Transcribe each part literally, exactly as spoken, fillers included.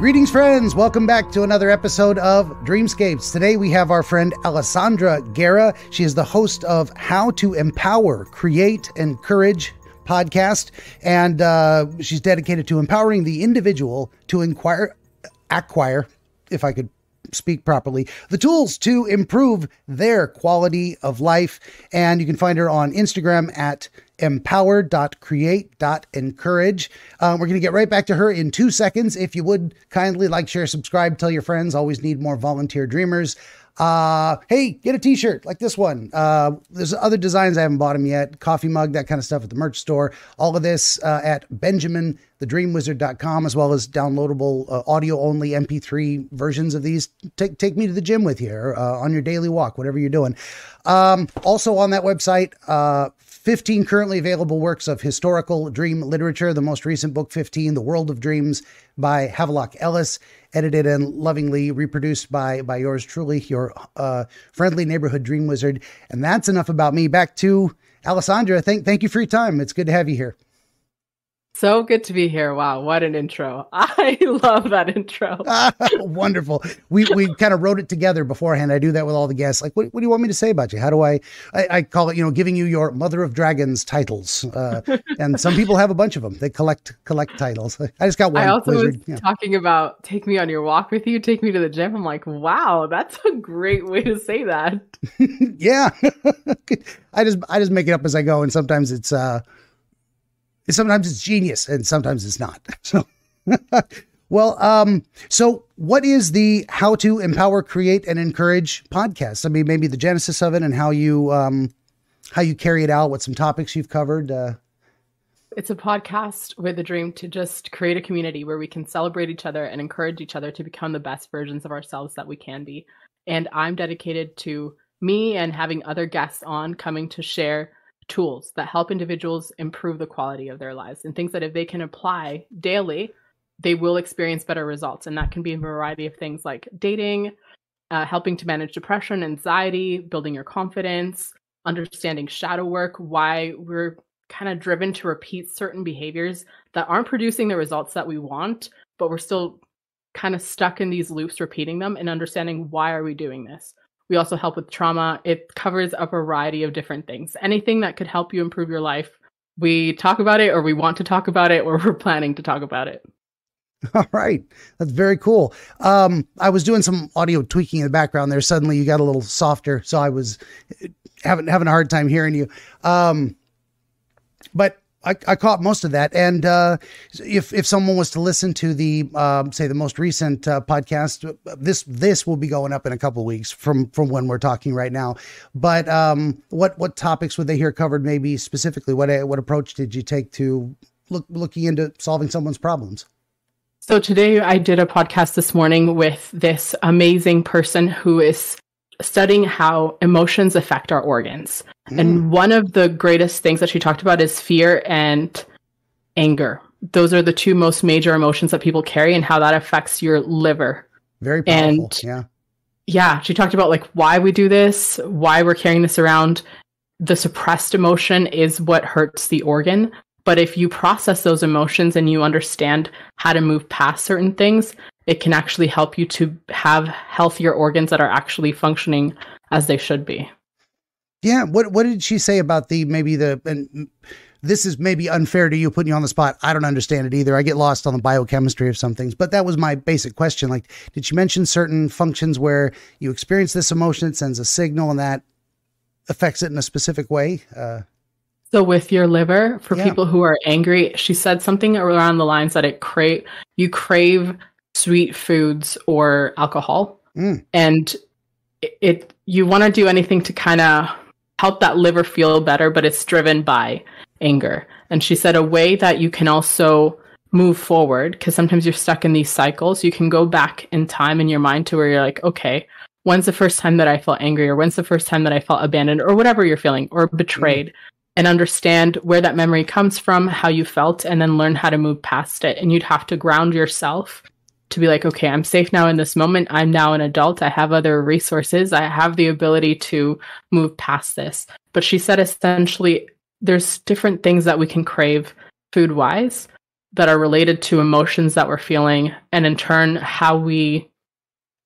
Greetings, friends. Welcome back to another episode of Dreamscapes. Today, we have our friend Alessandra Guerra. She is the host of How to Empower, Create, Encourage podcast. And uh, she's dedicated to empowering the individual to inquire, acquire, if I could speak properly, the tools to improve their quality of life. And you can find her on Instagram at empower dot create dot encourage. Um, we're going to get right back to her in two seconds. If you would kindly like, share, subscribe, tell your friends. Always need more volunteer dreamers. Uh, hey, get a t-shirt like this one. Uh, there's other designs. I haven't bought them yet. Coffee mug, that kind of stuff at the merch store. All of this uh, at benjamin the dream wizard dot com, as well as downloadable uh, audio only M P three versions of these. Take, take me to the gym with you, or uh, on your daily walk, whatever you're doing. Um, also on that website, uh, fifteen currently available works of historical dream literature. The most recent book, fifteen, The World of Dreams by Havelock Ellis, edited and lovingly reproduced by, by yours truly, your uh, friendly neighborhood dream wizard. And that's enough about me. Back to Alessandra. Thank, thank you for your time. It's good to have you here. So good to be here. Wow. What an intro. I love that intro. Ah, wonderful. We we kind of wrote it together beforehand. I do that with all the guests. Like, what, what do you want me to say about you? How do I, I, I call it, you know, giving you your Mother of Dragons titles. Uh, and some people have a bunch of them. They collect, collect titles. I just got one. I also wizard. was yeah. talking about take me on your walk with you, take me to the gym. I'm like, wow, that's a great way to say that. Yeah. I just, I just make it up as I go. And sometimes it's, uh, sometimes it's genius and sometimes it's not. So, well, um, so what is the How to Empower, Create, and Encourage podcast? I mean, maybe the genesis of it and how you, um, how you carry it out, what some topics you've covered. Uh. It's a podcast with a dream to just create a community where we can celebrate each other and encourage each other to become the best versions of ourselves that we can be. And I'm dedicated to me and having other guests on coming to share tools that help individuals improve the quality of their lives and things that if they can apply daily, they will experience better results. And that can be a variety of things like dating, uh, helping to manage depression, anxiety, building your confidence, understanding shadow work, why we're kind of driven to repeat certain behaviors that aren't producing the results that we want, but we're still kind of stuck in these loops, repeating them and understanding why are we doing this? We also help with trauma. It covers a variety of different things. Anything that could help you improve your life, we talk about it, or we want to talk about it, or we're planning to talk about it. All right. That's very cool. Um, I was doing some audio tweaking in the background there. Suddenly you got a little softer. So I was having, having a hard time hearing you. Um, but I, I caught most of that. And uh, if, if someone was to listen to the, um, say the most recent uh, podcast, this, this will be going up in a couple of weeks from, from when we're talking right now. But um, what, what topics would they hear covered? Maybe specifically, what, what approach did you take to look, looking into solving someone's problems? So today I did a podcast this morning with this amazing person who is studying how emotions affect our organs. Mm. And one of the greatest things that she talked about is fear and anger. Those are the two most major emotions that people carry and how that affects your liver. Very powerful. And yeah. Yeah. She talked about like why we do this, why we're carrying this around. The suppressed emotion is what hurts the organ. But if you process those emotions and you understand how to move past certain things, it can actually help you to have healthier organs that are actually functioning as they should be. Yeah. What, what did she say about the, maybe the, and this is maybe unfair to you, putting you on the spot. I don't understand it either. I get lost on the biochemistry of some things, but that was my basic question. Like, did she mention certain functions where you experience this emotion, it sends a signal and that affects it in a specific way? Uh, So with your liver, for yeah. people who are angry, she said something around the lines that it crave, you crave sweet foods or alcohol, mm. and it, it you want to do anything to kind of help that liver feel better, but it's driven by anger. And she said a way that you can also move forward, because sometimes you're stuck in these cycles, you can go back in time in your mind to where you're like, okay, when's the first time that I felt angry, or when's the first time that I felt abandoned, or whatever you're feeling, or betrayed. Mm. And understand where that memory comes from, how you felt, and then learn how to move past it. And you'd have to ground yourself to be like, okay, I'm safe now in this moment. I'm now an adult. I have other resources. I have the ability to move past this. But she said, essentially, there's different things that we can crave food-wise. that are related to emotions that we're feeling, and in turn, how we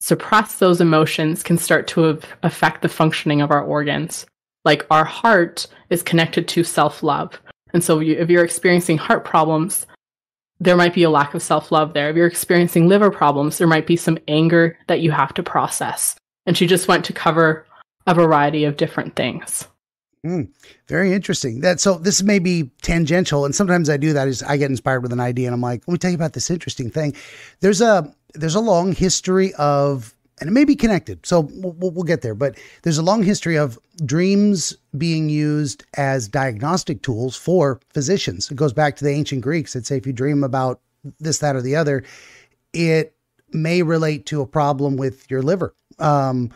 suppress those emotions can start to affect the functioning of our organs. Like our heart is connected to self-love. And so if you're experiencing heart problems, there might be a lack of self-love there. If you're experiencing liver problems, there might be some anger that you have to process. And she just went to cover a variety of different things. Mm, very interesting. That so this may be tangential, and sometimes I do that is I get inspired with an idea and I'm like, let me tell you about this interesting thing. There's a there's a long history of, and it may be connected, so we'll, we'll get there, but there's a long history of dreams being used as diagnostic tools for physicians. It goes back to the ancient Greeks. It'd say if you dream about this, that, or the other, it may relate to a problem with your liver. Um,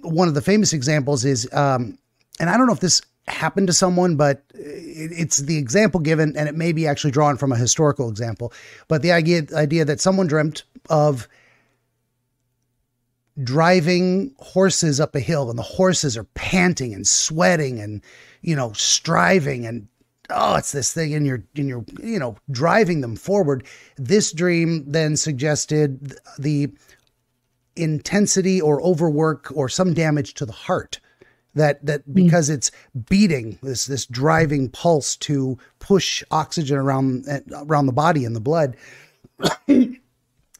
one of the famous examples is, um, and I don't know if this happened to someone, but it's the example given, and it may be actually drawn from a historical example, but the idea, idea that someone dreamt of driving horses up a hill, and the horses are panting and sweating and, you know, striving, and oh, it's this thing, and you're, and you're, you know, driving them forward. This dream then suggested the intensity or overwork or some damage to the heart. That that because it's beating, this this driving pulse to push oxygen around around the body and the blood, being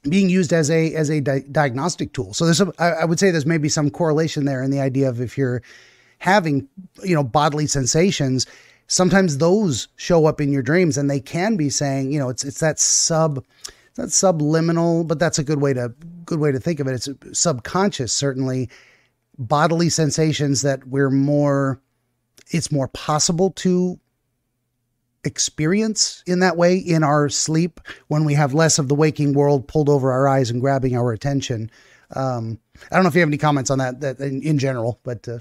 used as a as a di diagnostic tool. So there's some, I, I would say there's maybe some correlation there in the idea of if you're having, you know, bodily sensations, sometimes those show up in your dreams, and they can be saying, you know, it's it's that sub. That's subliminal, but that's a good way to good way to think of it. It's subconscious, certainly, bodily sensations that we're more, it's more possible to experience in that way in our sleep when we have less of the waking world pulled over our eyes and grabbing our attention. Um, I don't know if you have any comments on that, that in, in general, but uh,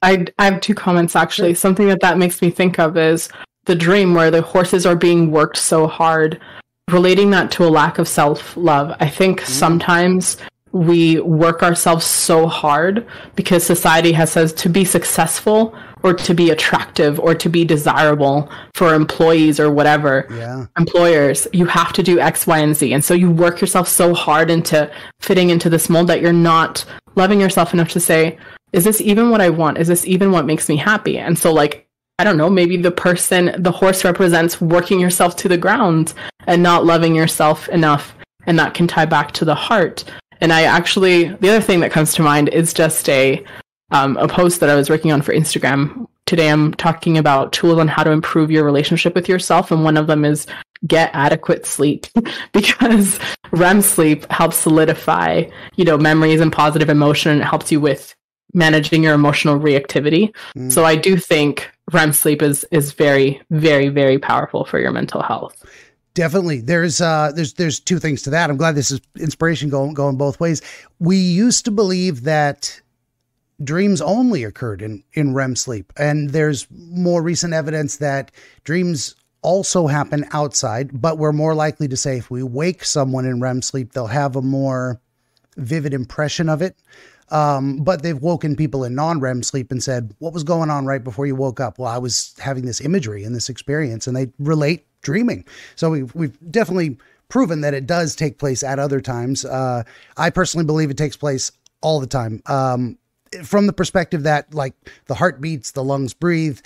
I, I have two comments actually. Sure. Something that that makes me think of is the dream where the horses are being worked so hard. Relating that to a lack of self-love, I think mm-hmm. sometimes we work ourselves so hard because society has says to be successful or to be attractive or to be desirable for employees or whatever, yeah. employers, you have to do X, Y, and Z. And so you work yourself so hard into fitting into this mold that you're not loving yourself enough to say, is this even what I want? Is this even what makes me happy? And so like, I don't know, maybe the person, the horse represents working yourself to the ground and not loving yourself enough. And that can tie back to the heart. And I actually, the other thing that comes to mind is just a, um, a post that I was working on for Instagram. Today I'm talking about tools on how to improve your relationship with yourself. And one of them is get adequate sleep because R E M sleep helps solidify, you know, memories and positive emotion. And it helps you with managing your emotional reactivity. Mm. So I do think R E M sleep is is very, very, very powerful for your mental health. Definitely. There's uh there's there's two things to that. I'm glad this is inspiration going going both ways. We used to believe that dreams only occurred in in R E M sleep, and there's more recent evidence that dreams also happen outside, but we're more likely to say if we wake someone in R E M sleep, they'll have a more vivid impression of it. Um, but they've woken people in non-R E M sleep and said, what was going on right before you woke up? Well, I was having this imagery and this experience, and they relate dreaming. So we've, we've definitely proven that it does take place at other times. Uh, I personally believe it takes place all the time. Um, from the perspective that like the heart beats, the lungs breathe,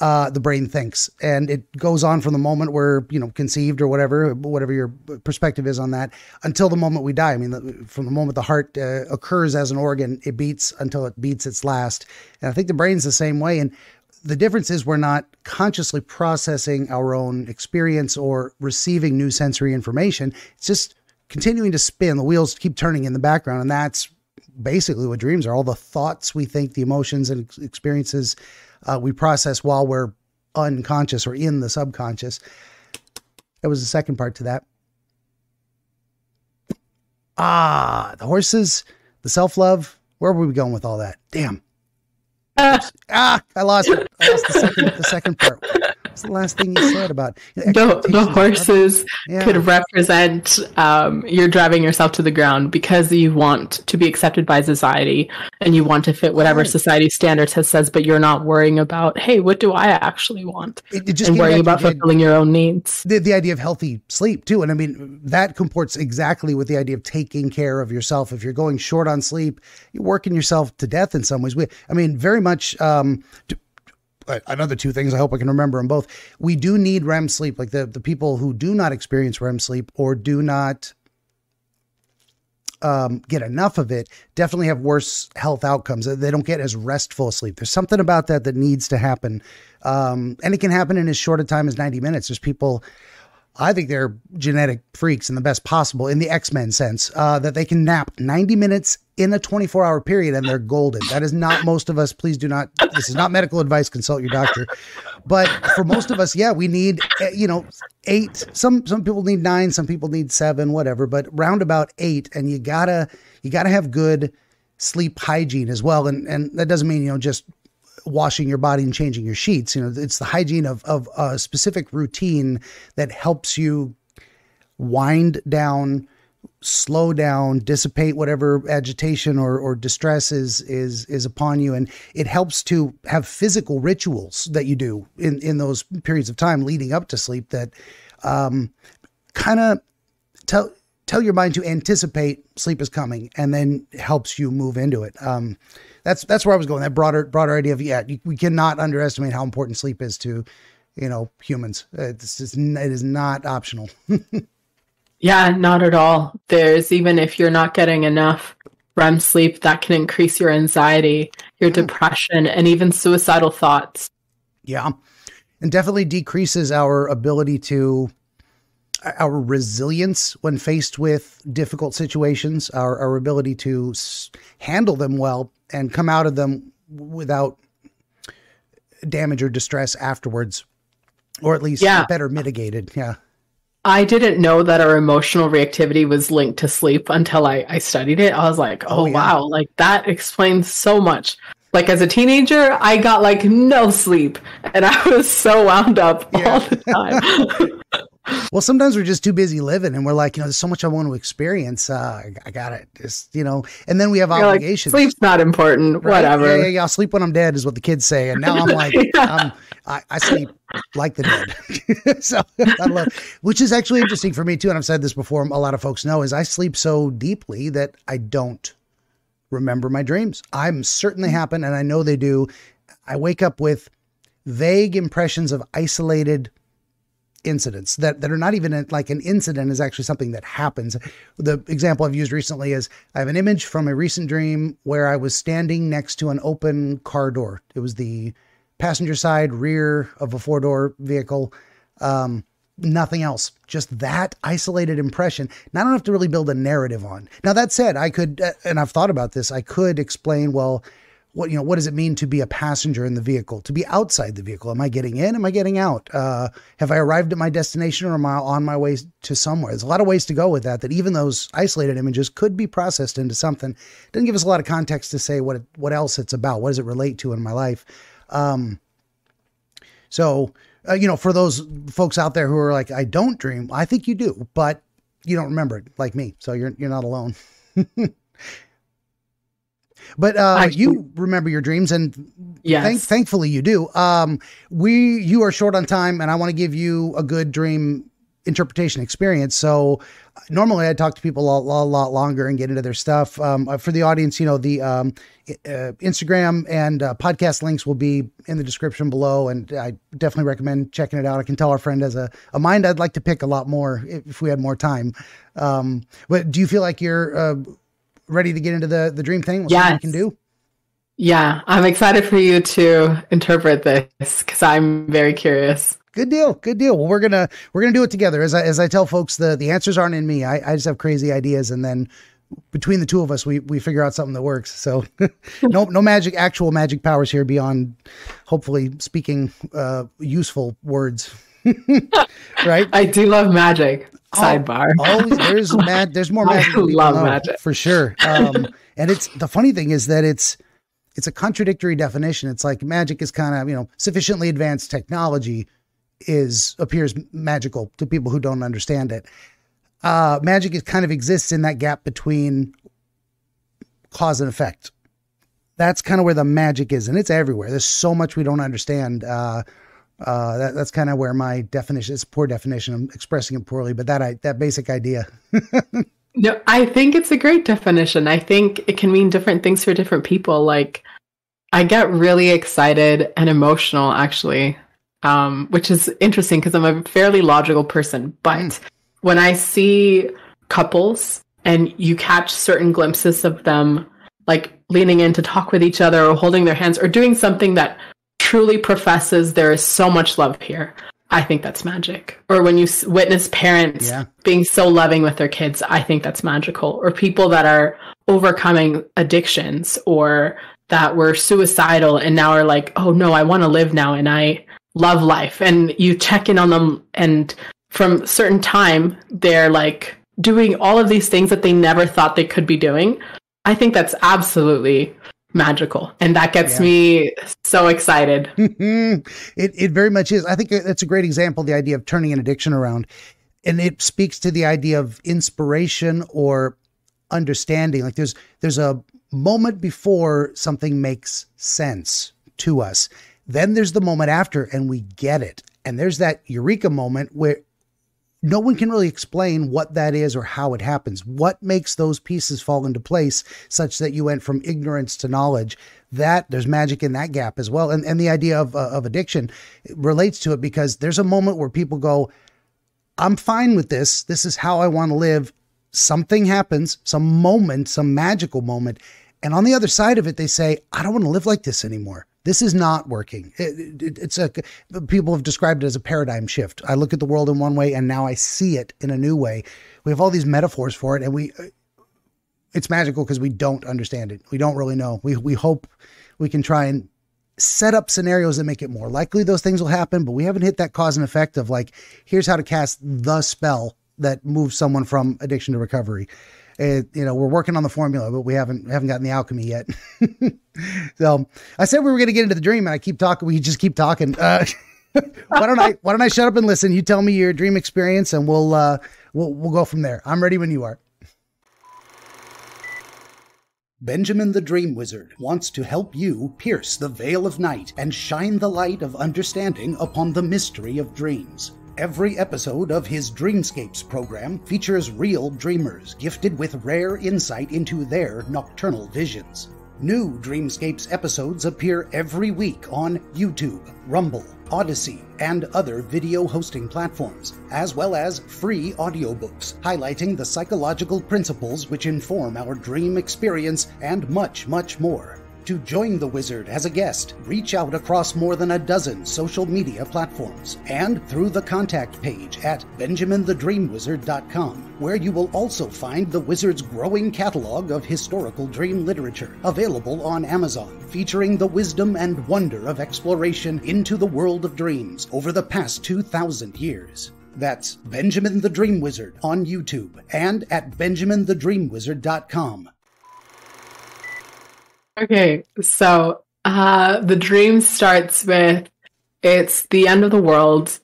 uh, the brain thinks, and it goes on from the moment we're, you know, conceived or whatever, whatever your perspective is on that, until the moment we die. I mean, the, from the moment the heart uh, occurs as an organ, it beats until it beats its last. And I think the brain's the same way. And the difference is we're not consciously processing our own experience or receiving new sensory information. It's just continuing to spin. The wheels keep turning in the background. And that's basically what dreams are. All the thoughts we think, the emotions and experiences uh, we process while we're unconscious or in the subconscious. That was the second part to that. Ah, the horses, the self-love. Where were we going with all that? Damn. Ah, I lost it. I lost the second, the second part. What's the last thing you said about the, the horses yeah. could represent um, you're driving yourself to the ground because you want to be accepted by society and you want to fit whatever right. society standards has says, but you're not worrying about, hey, what do I actually want? It, it just and worrying about the, fulfilling your own needs. The, the idea of healthy sleep too. And I mean, that comports exactly with the idea of taking care of yourself. If you're going short on sleep, you're working yourself to death in some ways. We, I mean, very much, um, to, another two things I hope I can remember them both. We do need R E M sleep. Like the, the people who do not experience R E M sleep or do not um, get enough of it definitely have worse health outcomes. They don't get as restful a sleep. There's something about that that needs to happen. Um, and it can happen in as short a time as ninety minutes. There's people, I think they're genetic freaks in the best possible, in the X-Men sense, uh, that they can nap ninety minutes in a twenty-four hour period and they're golden. That is not most of us. Please do not, this is not medical advice, consult your doctor. But for most of us, yeah, we need, you know, eight, some, some people need nine, some people need seven, whatever, but round about eight. And you gotta, you gotta have good sleep hygiene as well. And, and that doesn't mean, you know, just washing your body and changing your sheets. You know, it's the hygiene of, of a specific routine that helps you wind down, slow down, dissipate whatever agitation or, or distress is, is, is upon you. And it helps to have physical rituals that you do in, in those periods of time leading up to sleep that um, kind of tell, tell your mind to anticipate sleep is coming and then helps you move into it. Um, That's that's where I was going. That broader broader idea of yeah, you, we cannot underestimate how important sleep is to, you know, humans. It's just, it is not optional. Yeah, not at all. There's, even if you're not getting enough R E M sleep, that can increase your anxiety, your mm-hmm. depression, and even suicidal thoughts. Yeah, and definitely decreases our ability to. Our resilience when faced with difficult situations, our, our ability to s handle them well and come out of them without damage or distress afterwards, or at least yeah. better mitigated. Yeah. I didn't know that our emotional reactivity was linked to sleep until I, I studied it. I was like, oh, oh yeah. wow, like that explains so much. Like as a teenager, I got like no sleep and I was so wound up yeah. all the time. Well, sometimes we're just too busy living and we're like, you know, there's so much I want to experience. Uh, I, I got it. Just, you know, and then we have You're obligations. Like, sleep's not important. Right? Whatever. Yeah, yeah, yeah. I'll sleep when I'm dead is what the kids say. And now I'm like, yeah. um, I, I sleep like the dead. So I love, which is actually interesting for me too. And I've said this before. A lot of folks know is I sleep so deeply that I don't remember my dreams. I'm certain they happen. And I know they do. I wake up with vague impressions of isolated incidents that, that are not even like an incident is actually something that happens. The example I've used recently is I have an image from a recent dream where I was standing next to an open car door. It was the passenger side rear of a four door vehicle. Um, nothing else, just that isolated impression, not enough to really build a narrative on. Now that said, I could, uh, and I've thought about this, I could explain, well, what, you know, what does it mean to be a passenger in the vehicle, to be outside the vehicle? Am I getting in? Am I getting out? Uh, have I arrived at my destination or am I on my way to somewhere? There's a lot of ways to go with that, that even those isolated images could be processed into something. It didn't give us a lot of context to say what, it, what else it's about. What does it relate to in my life? Um, so, uh, you know, for those folks out there who are like, I don't dream, I think you do, but you don't remember it like me. So you're, you're not alone. But uh, I, you remember your dreams, and yes. thank, thankfully you do. Um, we you are short on time, and I want to give you a good dream interpretation experience. So uh, normally I talk to people a lot, a lot longer and get into their stuff. Um, for the audience, you know, the um, uh, Instagram and uh, podcast links will be in the description below, and I definitely recommend checking it out. I can tell our friend has a, a mind I'd like to pick a lot more if, if we had more time. Um, but do you feel like you're... Uh, ready to get into the, the dream thing? Yeah, can do. Yeah. I'm excited for you to interpret this because I'm very curious. Good deal. Good deal. Well, we're going to, we're going to do it together. As I, as I tell folks, the, the answers aren't in me. I, I just have crazy ideas. And then between the two of us, we, we figure out something that works. So no, no magic, actual magic powers here beyond hopefully speaking, uh, useful words. Right. I do love magic. Sidebar. Oh, always, there's mad. There's more magic. I love magic for sure. Um, and it's the funny thing is that it's it's a contradictory definition. It's like magic is kind of, you know, sufficiently advanced technology is appears magical to people who don't understand it. Uh, magic is kind of exists in that gap between cause and effect. That's kind of where the magic is, and it's everywhere. There's so much we don't understand. Uh, uh, that, that's kind of where my definition, it's a poor definition, I'm expressing it poorly, but that I, that basic idea. No, I think it's a great definition. I think it can mean different things for different people. Like, I get really excited and emotional, actually, um, which is interesting because I'm a fairly logical person. But mm. when I see couples and you catch certain glimpses of them, like leaning in to talk with each other or holding their hands or doing something that truly professes there is so much love here, I think that's magic. Or when you s- witness parents yeah. being so loving with their kids, I think that's magical. Or people that are overcoming addictions or that were suicidal and now are like, oh no, I want to live now and I love life. And you check in on them, and from certain time, they're like doing all of these things that they never thought they could be doing. I think that's absolutely magical, and that gets yeah. me so excited. it it very much is. I think that's a great example, the idea of turning an addiction around, and it speaks to the idea of inspiration or understanding. Like there's there's a moment before something makes sense to us, then there's the moment after and we get it, and there's that eureka moment where no one can really explain what that is or how it happens. What makes those pieces fall into place such that you went from ignorance to knowledge? That there's magic in that gap as well. And and the idea of, uh, of addiction relates to it, because there's a moment where people go, I'm fine with this. This is how I want to live. Something happens, some moment, some magical moment. And on the other side of it, they say, I don't want to live like this anymore. This is not working. It, it, it's a, people have described it as a paradigm shift. I look at the world in one way and now I see it in a new way. We have all these metaphors for it, and we, it's magical because we don't understand it. We don't really know. We, we hope we can try and set up scenarios that make it more likely those things will happen, but we haven't hit that cause and effect of like, here's how to cast the spell that moves someone from addiction to recovery. It, you know, we're working on the formula, but we haven't haven't gotten the alchemy yet. So I said we were going to get into the dream, and I keep talking. We just keep talking. Uh, why don't I Why don't I shut up and listen? You tell me your dream experience, and we'll uh, we'll we'll go from there. I'm ready when you are. Benjamin the Dream Wizard wants to help you pierce the veil of night and shine the light of understanding upon the mystery of dreams. Every episode of his Dreamscapes program features real dreamers gifted with rare insight into their nocturnal visions. New Dreamscapes episodes appear every week on YouTube, Rumble, Odyssey, and other video hosting platforms, as well as free audiobooks highlighting the psychological principles which inform our dream experience and much, much more. To join the wizard as a guest, reach out across more than a dozen social media platforms and through the contact page at benjamin the dream wizard dot com, where you will also find the wizard's growing catalog of historical dream literature available on Amazon, featuring the wisdom and wonder of exploration into the world of dreams over the past two thousand years. That's Benjamin the Dream Wizard on YouTube and at benjamin the dream wizard dot com. Okay, so uh, the dream starts with, it's the end of the world,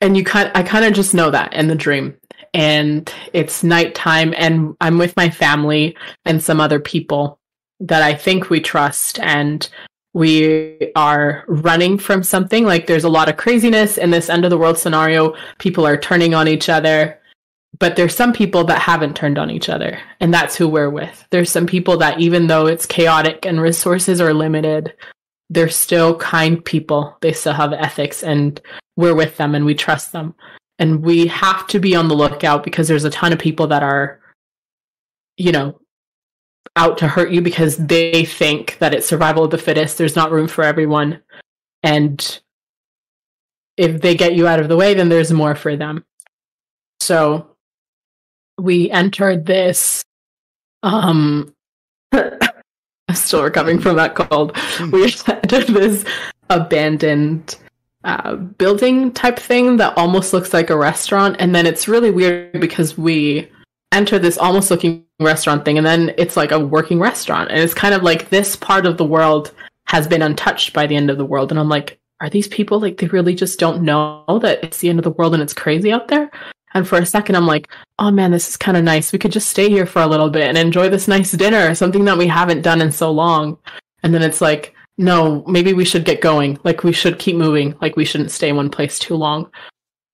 and you kind, I kind of just know that in the dream, and it's nighttime, and I'm with my family and some other people that I think we trust, and we are running from something. Like, there's a lot of craziness in this end of the world scenario. People are turning on each other. But there's some people that haven't turned on each other, and that's who we're with. There's some people that, even though it's chaotic and resources are limited, they're still kind people. They still have ethics, and we're with them, and we trust them. And we have to be on the lookout, because there's a ton of people that are, you know, out to hurt you because they think that it's survival of the fittest. There's not room for everyone. And if they get you out of the way, then there's more for them. So we entered this, um, I'm still recovering from that cold. We entered this abandoned uh, building type thing that almost looks like a restaurant. And then it's really weird because we enter this almost looking restaurant thing, and then it's like a working restaurant. And it's kind of like, this part of the world has been untouched by the end of the world. And I'm like, are these people, like, they really just don't know that it's the end of the world and it's crazy out there? And for a second, I'm like, oh man, this is kind of nice. We could just stay here for a little bit and enjoy this nice dinner, something that we haven't done in so long. And then it's like, no, maybe we should get going. Like, we should keep moving. Like, we shouldn't stay in one place too long.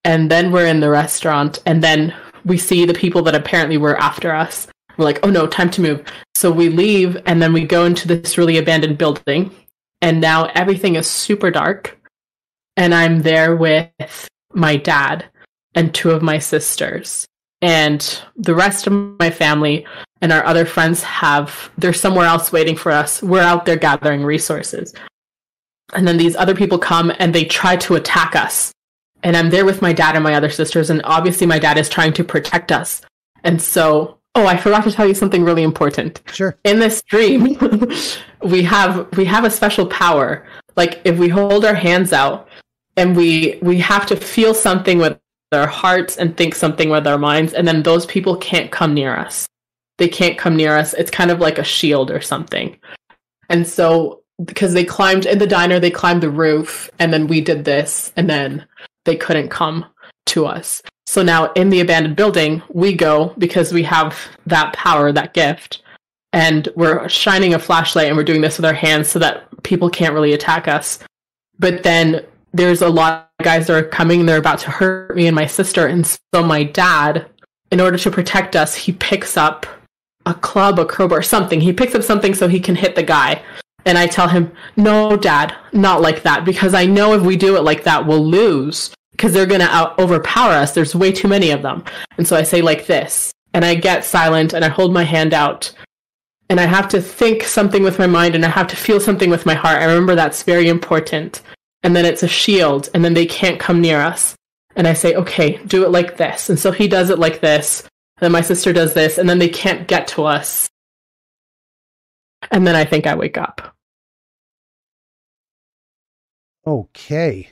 And then we're in the restaurant, and then we see the people that apparently were after us. We're like, oh no, time to move. So we leave, and then we go into this really abandoned building. And now everything is super dark. And I'm there with my dad and two of my sisters, and the rest of my family and our other friends have, they're somewhere else waiting for us. We're out there gathering resources. And then these other people come and they try to attack us. And I'm there with my dad and my other sisters. And obviously my dad is trying to protect us. And so, oh, I forgot to tell you something really important. Sure. In this dream, we have, we have a special power. Like, if we hold our hands out and we, we have to feel something with their hearts and think something with our minds, and then those people can't come near us. They can't come near us. It's kind of like a shield or something. And so, because they climbed in the diner, they climbed the roof, and then we did this, and then they couldn't come to us. So now in the abandoned building, we go because we have that power, that gift, and we're shining a flashlight and we're doing this with our hands so that people can't really attack us. But then there's a lot of guys that are coming and they're about to hurt me and my sister. And so my dad, in order to protect us, he picks up a club, a crowbar, something. He picks up something so he can hit the guy. And I tell him, no, Dad, not like that, because I know if we do it like that, we'll lose because they're going to overpower us. There's way too many of them. And so I say like this, and I get silent and I hold my hand out. And I have to think something with my mind, and I have to feel something with my heart. I remember that's very important. And then it's a shield, and then they can't come near us. And I say, okay, do it like this. And so he does it like this. And then my sister does this, and then they can't get to us. And then I think I wake up. Okay.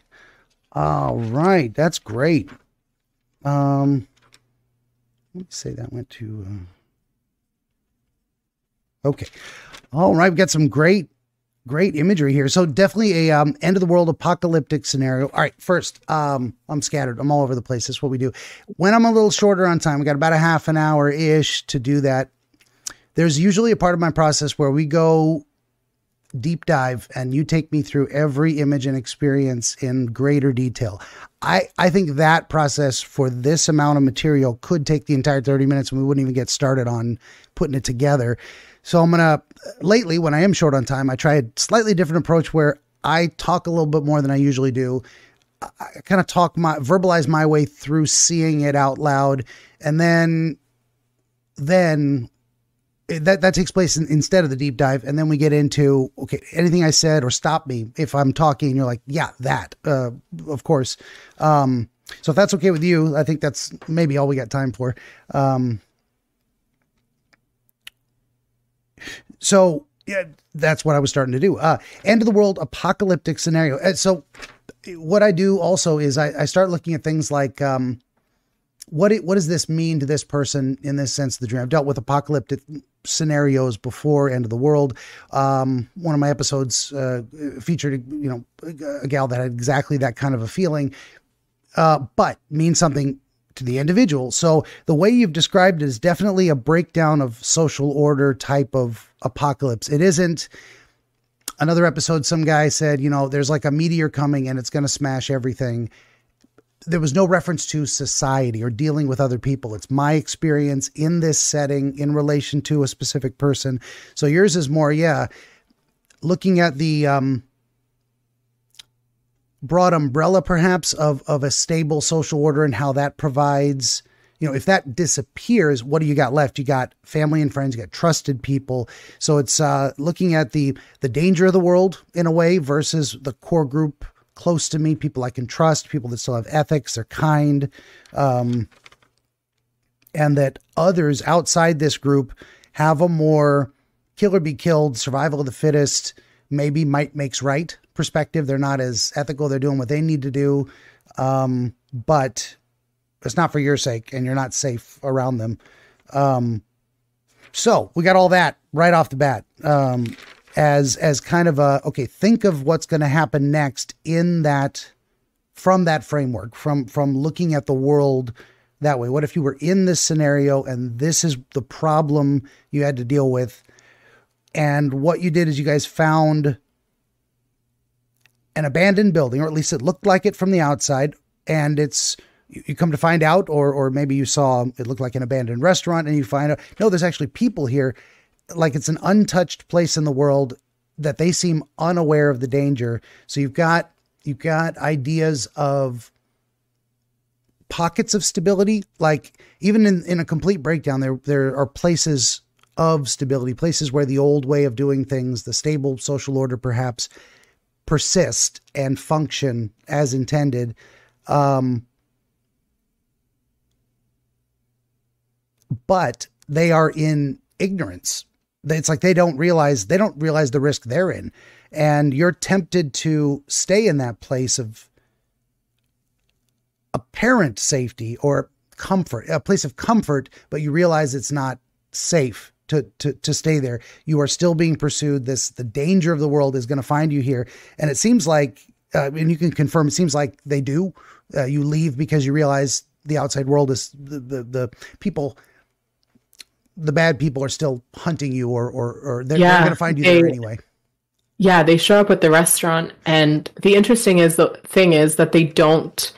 All right. That's great. Um, let me say that went to... Uh... Okay. All right. We've got some great, great imagery here. So definitely a um, end of the world apocalyptic scenario. All right. First, um, I'm scattered. I'm all over the place. That's what we do. When I'm a little shorter on time, we got about a half an hour ish to do that. There's usually a part of my process where we go deep dive and you take me through every image and experience in greater detail. I, I think that process for this amount of material could take the entire thirty minutes and we wouldn't even get started on putting it together. So I'm going to, lately, when I am short on time, I try a slightly different approach where I talk a little bit more than I usually do. I kind of talk my, verbalize my way through seeing it out loud. And then, then that, that takes place in, instead of the deep dive. And then we get into, okay, anything I said, or stop me if I'm talking, you're like, yeah, that, uh, of course. Um, so if that's okay with you, I think that's maybe all we got time for. Um, So yeah, that's what I was starting to do. Uh, end of the world apocalyptic scenario. And so what I do also is I, I start looking at things like, um, what, it, what does this mean to this person in this sense of the dream? I've dealt with apocalyptic scenarios before, end of the world. Um, one of my episodes uh, featured, you know, a gal that had exactly that kind of a feeling, uh, but means something to the individual. So the way you've described it is definitely a breakdown of social order type of apocalypse. It isn't another episode. Some guy said, you know, there's like a meteor coming and it's going to smash everything. There was no reference to society or dealing with other people. It's my experience in this setting in relation to a specific person. So yours is more, yeah, looking at the, um, broad umbrella perhaps of, of a stable social order and how that provides, you know, if that disappears, what do you got left? You got family and friends, you got trusted people. So it's uh, looking at the, the danger of the world in a way versus the core group close to me, people I can trust, people that still have ethics, they're kind. Um, and that others outside this group have a more kill or be killed, survival of the fittest, maybe might makes right perspective. They're not as ethical. They're doing what they need to do. Um, but it's not for your sake and you're not safe around them. Um, so we got all that right off the bat. Um, as as kind of a, okay, think of what's going to happen next in that, from that framework, from from looking at the world that way. What if you were in this scenario and this is the problem you had to deal with? And what you did is you guys found an abandoned building, or at least it looked like it from the outside. And it's, you come to find out, or or maybe you saw it looked like an abandoned restaurant and you find out, no, there's actually people here. Like, it's an untouched place in the world that they seem unaware of the danger. So you've got, you've got ideas of pockets of stability. Like, even in, in a complete breakdown, there, there are places of stability, places where the old way of doing things, the stable social order perhaps, persist and function as intended. Um, but they are in ignorance. It's like, they don't realize, they don't realize the risk they're in. And you're tempted to stay in that place of apparent safety or comfort, a place of comfort, but you realize it's not safe to, to, to stay there. You are still being pursued. This, the danger of the world is going to find you here. And it seems like, uh, and you can confirm, it seems like they do. Uh, you leave because you realize the outside world is the, the, the people, the bad people are still hunting you, or, or, or they're, yeah, they're going to find you they, there anyway. Yeah. They show up at the restaurant, and the interesting is the thing is that they don't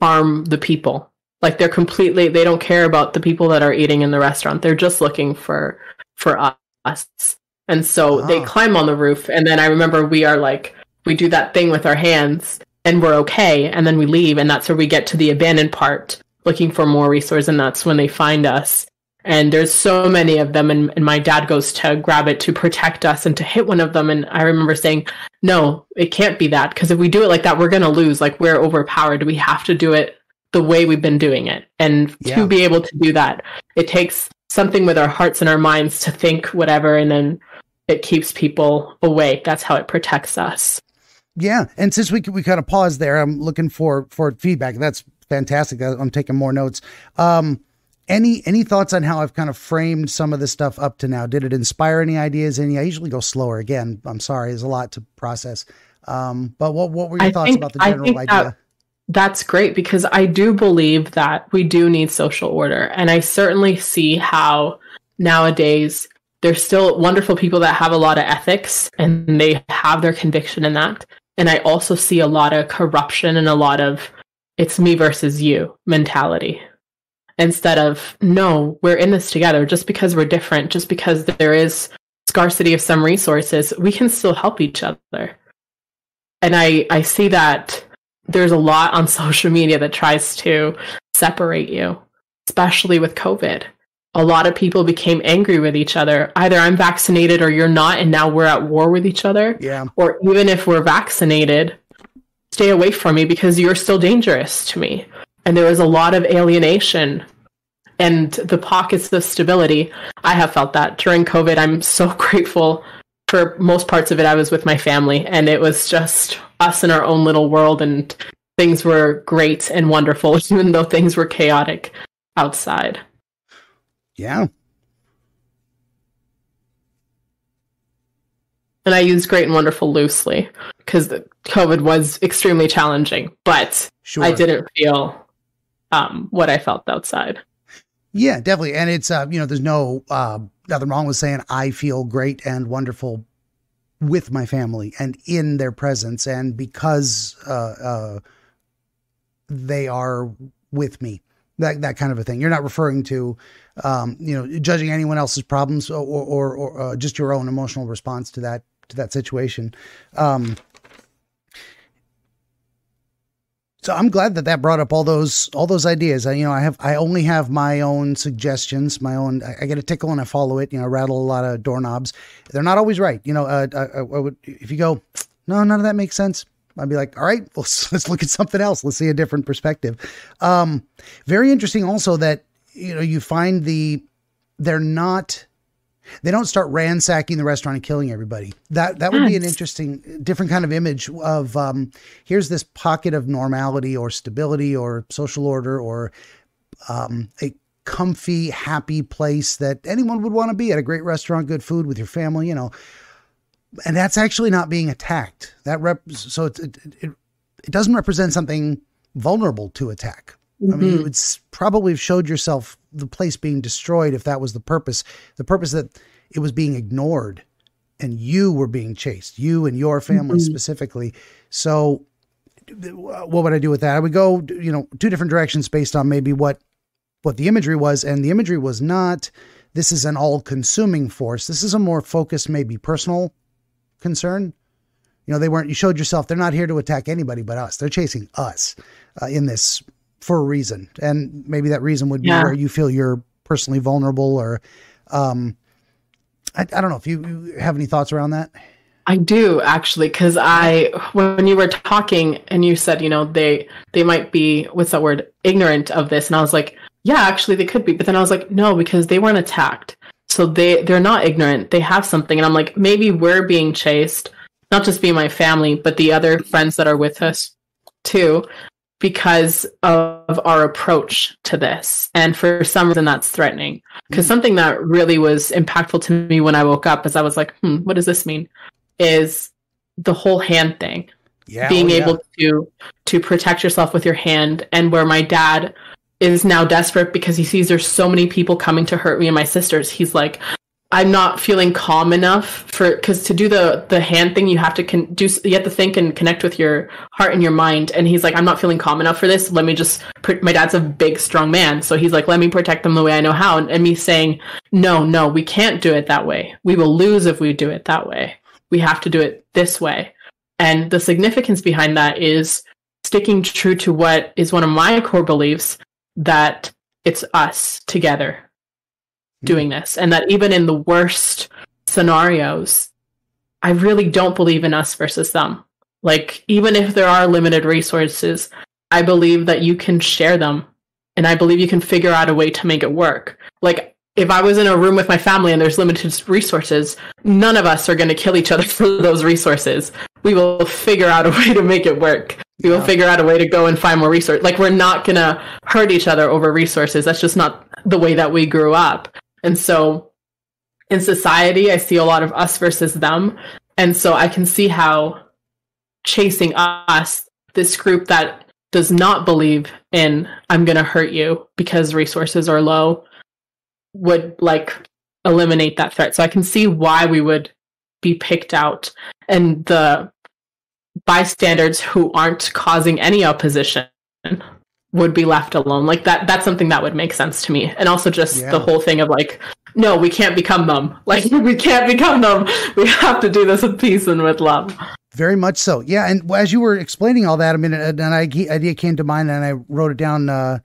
harm the people. Like, they're completely, they don't care about the people that are eating in the restaurant. They're just looking for, for us. And so oh. they climb on the roof. And then I remember we are like, we do that thing with our hands and we're okay. And then we leave. And that's where we get to the abandoned part, looking for more resources. And that's when they find us. And there's so many of them. And, and my dad goes to grab it to protect us and to hit one of them. And I remember saying, no, it can't be that. Because if we do it like that, we're going to lose. Like, we're overpowered. We have to do it the way we've been doing it. And yeah. to be able to do that, it takes something with our hearts and our minds to think whatever. And then it keeps people awake. That's how it protects us. Yeah. And since we we kind of paused there, I'm looking for, for feedback. That's fantastic. I'm taking more notes. Um, Any any thoughts on how I've kind of framed some of this stuff up to now? Did it inspire any ideas? And I usually go slower again. I'm sorry, there's a lot to process. Um, but what what were your I thoughts think, about the general I think idea? That, that's great, because I do believe that we do need social order. And I certainly see how nowadays there's still wonderful people that have a lot of ethics and they have their conviction in that. And I also see a lot of corruption and a lot of it's me versus you mentality. Instead of, no, we're in this together. Just because we're different, just because there is scarcity of some resources, we can still help each other. And I, I see that there's a lot on social media that tries to separate you, especially with COVID. A lot of people became angry with each other. Either I'm vaccinated or you're not, and now we're at war with each other. Yeah. Or even if we're vaccinated, stay away from me because you're still dangerous to me. And there was a lot of alienation and the pockets of stability. I have felt that during COVID. I'm so grateful for most parts of it. I was with my family and it was just us in our own little world, and things were great and wonderful, even though things were chaotic outside. Yeah. And I use great and wonderful loosely because COVID was extremely challenging, but sure. I didn't feel... Um, what I felt outside. Yeah, definitely. And it's, uh, you know, there's no, uh, nothing wrong with saying I feel great and wonderful with my family and in their presence. And because, uh, uh, they are with me, that, that kind of a thing. You're not referring to, um, you know, judging anyone else's problems or, or, or uh, just your own emotional response to that, to that situation. Um, So I'm glad that that brought up all those, all those ideas. I, you know, I have, I only have my own suggestions, my own, I, I get a tickle and I follow it, you know, I rattle a lot of doorknobs. They're not always right. You know, uh, I, I would, if you go, no, none of that makes sense, I'd be like, all right, well, let's, let's look at something else. Let's see a different perspective. Um, very interesting also that, you know, you find the, they're not, they don't start ransacking the restaurant and killing everybody. That that would be an interesting, different kind of image of um, here's this pocket of normality or stability or social order or um, a comfy, happy place that anyone would want to be at, a great restaurant, good food with your family, you know. and that's actually not being attacked. That rep so it it, it it doesn't represent something vulnerable to attack. Mm-hmm. I mean, you would probably have showed yourself the place being destroyed if that was the purpose. The purpose that it was being ignored, and you were being chased, you and your family mm-hmm. specifically. So, what would I do with that? I would go, you know, two different directions based on maybe what what the imagery was, and the imagery was not. This is an all-consuming force. This is a more focused, maybe personal concern. You know, they weren't. You showed yourself. They're not here to attack anybody but us. They're chasing us uh, in this. For a reason. And maybe that reason would be yeah. where you feel you're personally vulnerable or, um, I, I don't know if you have any thoughts around that. I do actually. Cause I, when you were talking and you said, you know, they, they might be, what's that word? Ignorant of this. And I was like, yeah, actually they could be. But then I was like, no, because they weren't attacked. So they, they're not ignorant. They have something. And I'm like, maybe we're being chased, not just being my family, but the other friends that are with us too, because of our approach to this. And for some reason that's threatening, because mm-hmm. something that really was impactful to me when I woke up is I was like, hmm, what does this mean? Is the whole hand thing, yeah, being oh, yeah. able to, to protect yourself with your hand. And where my dad is now desperate because he sees there's so many people coming to hurt me and my sisters. He's like, I'm not feeling calm enough for, cause to do the, the hand thing, you have to con- do, you have to think and connect with your heart and your mind. And he's like, I'm not feeling calm enough for this. Let me just, pr- my dad's a big, strong man. So he's like, let me protect them the way I know how. And, and me saying, no, no, we can't do it that way. We will lose if we do it that way. We have to do it this way. And the significance behind that is sticking true to what is one of my core beliefs, that it's us together doing this, and that even in the worst scenarios, I really don't believe in us versus them. Like, even if there are limited resources, I believe that you can share them, and I believe you can figure out a way to make it work. Like, if I was in a room with my family and there's limited resources, none of us are going to kill each other for those resources. We will figure out a way to make it work. We will yeah. figure out a way to go and find more resources. Like, we're not going to hurt each other over resources. That's just not the way that we grew up. And so in society, I see a lot of us versus them. And so I can see how chasing us, this group that does not believe in, I'm going to hurt you because resources are low, would like eliminate that threat. So I can see why we would be picked out. And the bystanders who aren't causing any opposition would be left alone. Like that, that's something that would make sense to me. And also just yeah. the whole thing of like, no, we can't become them. Like we can't become them. We have to do this with peace and with love. Very much so. Yeah. And as you were explaining all that, I mean, an idea came to mind and I wrote it down, uh,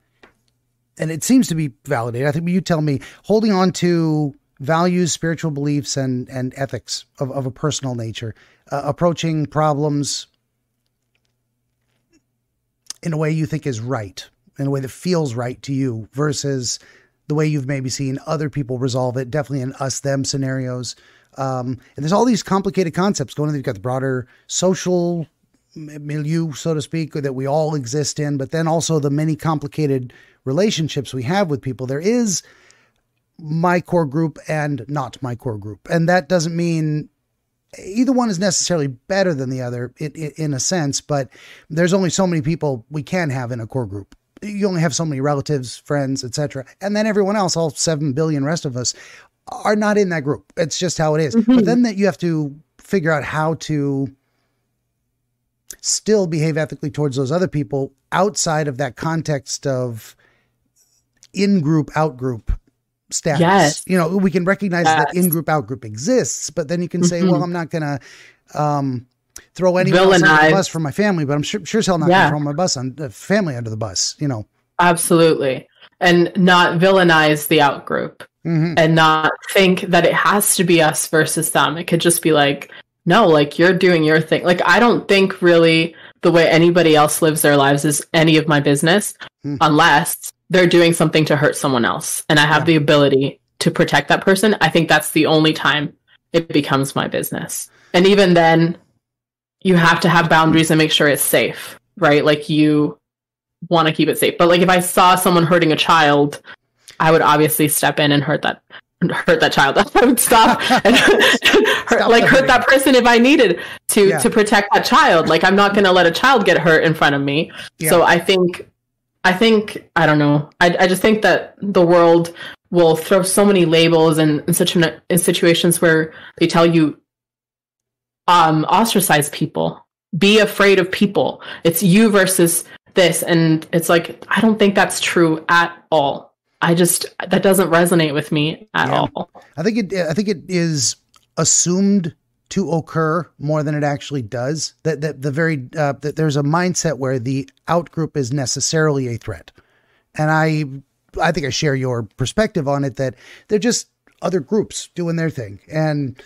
and it seems to be validated. I think you tell me, holding on to values, spiritual beliefs, and, and ethics of, of a personal nature, uh, approaching problems in a way you think is right, in a way that feels right to you versus the way you've maybe seen other people resolve it, definitely in us, them scenarios. Um, and there's all these complicated concepts going on. You've got the broader social milieu, so to speak, that we all exist in, but then also the many complicated relationships we have with people. There is my core group and not my core group. And that doesn't mean either one is necessarily better than the other in, in a sense, but there's only so many people we can have in a core group. You only have so many relatives, friends, et cetera. And then everyone else, all seven billion rest of us, are not in that group. It's just how it is. Mm-hmm. But then that you have to figure out how to still behave ethically towards those other people outside of that context of in-group, out-group status. Yes. You know, we can recognize yes. that in-group, out-group exists, but then you can say, mm-hmm. well, I'm not going to um, throw anyone else under the bus for my family, but I'm sure, sure as hell not yeah. going to throw my bus on, uh, family under the bus, you know. Absolutely. And not villainize the out-group mm-hmm. and not think that it has to be us versus them. It could just be like, no, like you're doing your thing. Like, I don't think really the way anybody else lives their lives is any of my business mm-hmm. unless they're doing something to hurt someone else. And I have yeah. the ability to protect that person. I think that's the only time it becomes my business. And even then you have to have boundaries and make sure it's safe, right? Like you want to keep it safe. But like, if I saw someone hurting a child, I would obviously step in and hurt that hurt that child. I would stop and hurt, like hurt that person if I needed to, yeah. to protect that child. Like, I'm not going to let a child get hurt in front of me. Yeah. So I think, I think, I don't know. I, I just think that the world will throw so many labels and in such an, in situations where they tell you, um, ostracize people, be afraid of people. It's you versus this. And it's like, I don't think that's true at all. I just, that doesn't resonate with me at yeah. all. I think it, I think it is assumed to occur more than it actually does. That, that the very, uh, that there's a mindset where the outgroup is necessarily a threat. And I, I think I share your perspective on it, that they're just other groups doing their thing, and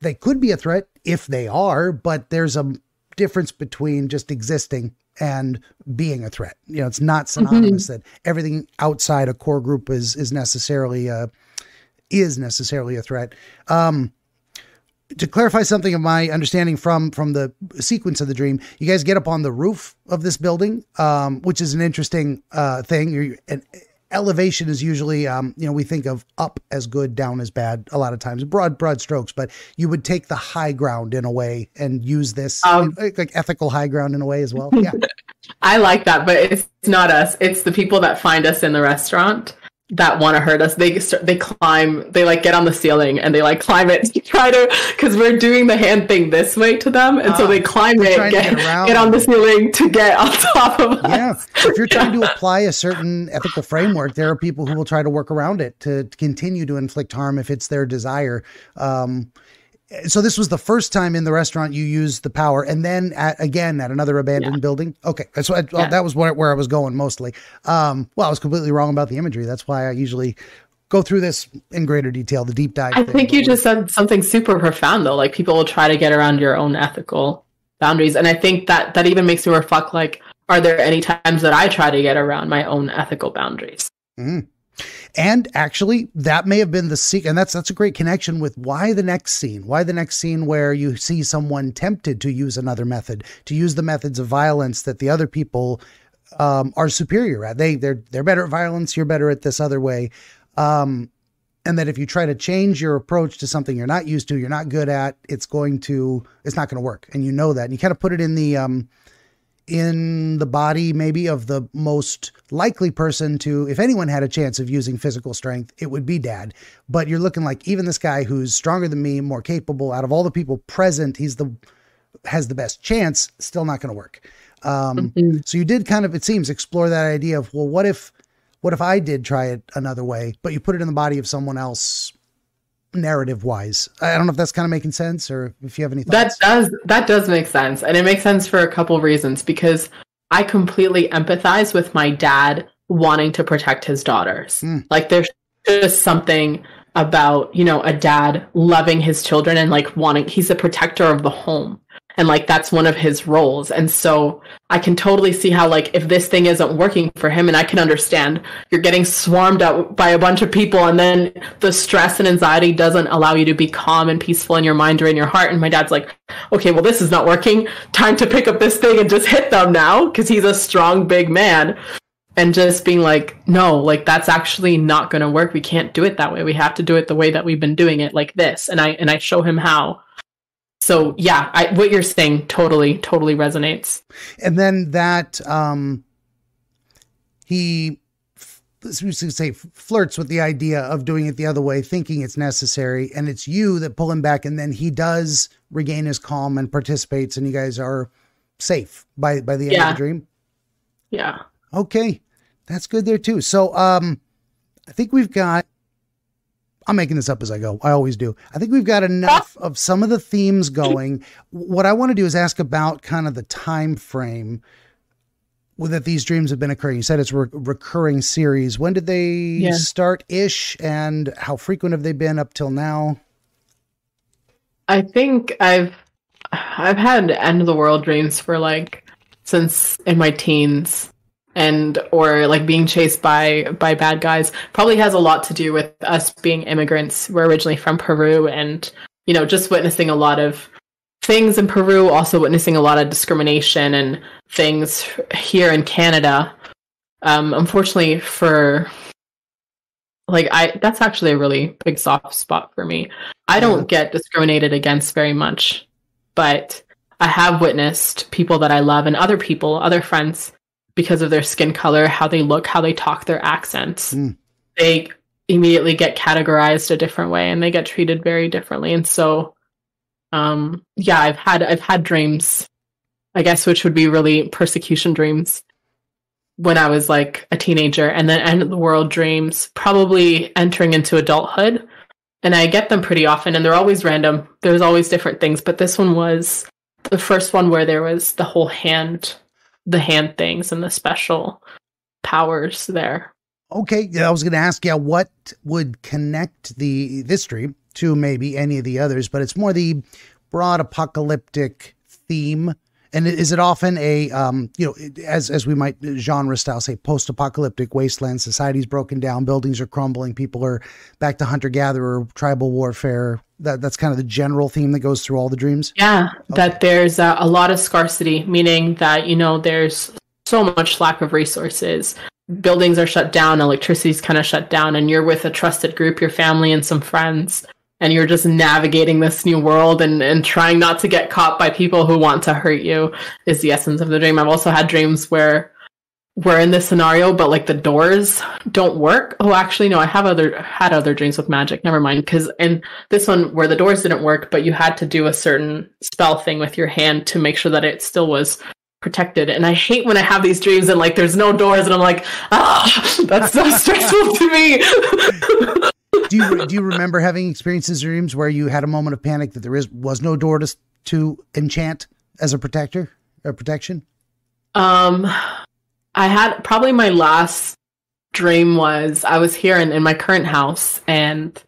they could be a threat if they are, but there's a difference between just existing and being a threat. You know, it's not synonymous mm-hmm. that everything outside a core group is, is necessarily, uh, is necessarily a threat. Um, to clarify something of my understanding from, from the sequence of the dream, you guys get up on the roof of this building, um, which is an interesting, uh, thing. You're, an elevation is usually, um, you know, we think of up as good, down as bad, a lot of times, broad, broad strokes, but you would take the high ground in a way and use this um, you know, like ethical high ground in a way as well. Yeah. I like that, but it's not us. It's the people that find us in the restaurant that want to hurt us. They they climb, they like get on the ceiling and they like climb it to try to, because we're doing the hand thing this way to them. And uh, so they climb it, get, get, get on the ceiling to get on top of us. Yeah. If you're trying to apply a certain ethical framework, there are people who will try to work around it to continue to inflict harm if it's their desire. Um, so this was the first time in the restaurant you used the power, and then at, again at another abandoned yeah. building. Okay, that's what I, yeah. that was where, where I was going mostly. Um, well, I was completely wrong about the imagery. That's why I usually go through this in greater detail, the deep dive. I thing, think you just said something super profound though. Like, people will try to get around your own ethical boundaries, and I think that that even makes me reflect. Like, are there any times that I try to get around my own ethical boundaries? Mm. And actually, that may have been the sequence, and that's that's a great connection with why the next scene, why the next scene where you see someone tempted to use another method, to use the methods of violence that the other people um, are superior at. They they're they're better at violence. You're better at this other way, um, and that if you try to change your approach to something you're not used to, you're not good at, it's going to it's not going to work, and you know that. And you kind of put it in the. Um, in the body maybe of the most likely person to, if anyone had a chance of using physical strength, it would be Dad. But you're looking like, even this guy who's stronger than me, more capable, out of all the people present, he's the, has the best chance, still not going to work. Um, mm-hmm. So you did kind of, it seems, explore that idea of, well, what if, what if I did try it another way, but you put it in the body of someone else narrative wise? I don't know if that's kind of making sense, or if you have any thoughts. That does, that does make sense. And it makes sense for a couple reasons, because I completely empathize with my dad wanting to protect his daughters. Mm. Like, there's just something about, you know, a dad loving his children and like wanting, he's a protector of the home. And like, that's one of his roles. And so I can totally see how, like, if this thing isn't working for him, and I can understand, you're getting swarmed up by a bunch of people, and then the stress and anxiety doesn't allow you to be calm and peaceful in your mind or in your heart. And my dad's like, okay, well, this is not working. Time to pick up this thing and just hit them now. 'Cause he's a strong, big man. And just being like, no, like, that's actually not going to work. We can't do it that way. We have to do it the way that we've been doing it, like this. And I, and I show him how. So yeah, I, what you're saying totally, totally resonates. And then that um, he, let's say, flirts with the idea of doing it the other way, thinking it's necessary, and it's you that pull him back. And then he does regain his calm and participates, and you guys are safe by by the end yeah. of the dream. Yeah. Okay, that's good there too. So um, I think we've got. I'm making this up as I go. I always do. I think we've got enough of some of the themes going. What I want to do is ask about kind of the time frame that these dreams have been occurring. You said it's a re- recurring series. When did they yeah. start-ish, and how frequent have they been up till now? I think I've I've had end of the world dreams for like since in my teens. And, or like being chased by, by bad guys, probably has a lot to do with us being immigrants. We're originally from Peru, and, you know, just witnessing a lot of things in Peru, also witnessing a lot of discrimination and things here in Canada. Um, unfortunately for like I, that's actually a really big soft spot for me. I don't get discriminated against very much, but I have witnessed people that I love and other people, other friends, because of their skin color, how they look, how they talk, their accents. Mm. They immediately get categorized a different way and they get treated very differently. And so, um, yeah, I've had, I've had dreams, I guess, which would be really persecution dreams when I was like a teenager, and then end of the world dreams, probably entering into adulthood. And I get them pretty often, and they're always random. There's always different things, but this one was the first one where there was the whole hand, the hand things and the special powers there. Okay. I was going to ask you what would connect the this dream to maybe any of the others, but it's more the broad apocalyptic theme. And is it often a, um, you know, as as we might genre style say, post-apocalyptic wasteland, society's broken down, buildings are crumbling, people are back to hunter-gatherer, tribal warfare. That That's kind of the general theme that goes through all the dreams? Yeah, okay. That there's a, a lot of scarcity, meaning that, you know, there's so much lack of resources. Buildings are shut down, electricity's kind of shut down, and you're with a trusted group, your family and some friends, and you're just navigating this new world and, and trying not to get caught by people who want to hurt you is the essence of the dream. I've also had dreams where we're in this scenario, but like the doors don't work. Oh, actually, no, I have other had other dreams with magic. Never mind. Cause in this one where the doors didn't work, but you had to do a certain spell thing with your hand to make sure that it still was protected. And I hate when I have these dreams and like, there's no doors and I'm like, ah, that's so stressful to me. Do you do you remember having experiences or dreams where you had a moment of panic that there is was no door to to enchant as a protector or protection? Um, I had probably my last dream was I was here in, in my current house and